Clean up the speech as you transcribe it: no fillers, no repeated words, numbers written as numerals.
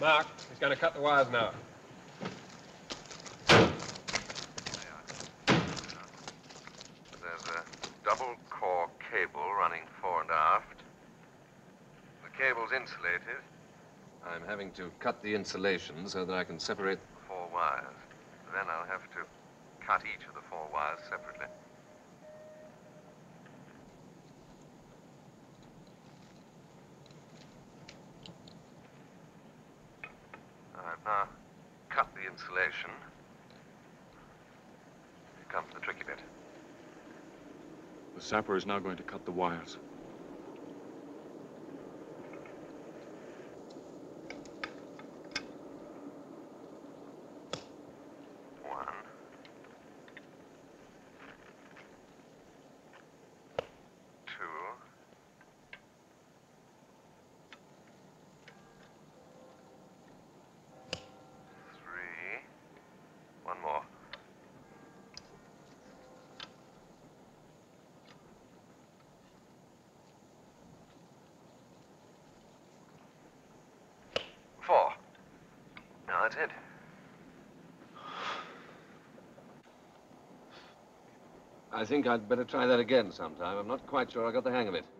Mark is going to cut the wires now. There's a double-core cable running fore and aft. The cable's insulated. I'm having to cut the insulation so that I can separate the four wires. Then I'll have to cut each of the four wires separately. I've now cut the insulation. Here comes the tricky bit. The sapper is now going to cut the wires. That's it. I think I'd better try that again sometime. I'm not quite sure I got the hang of it.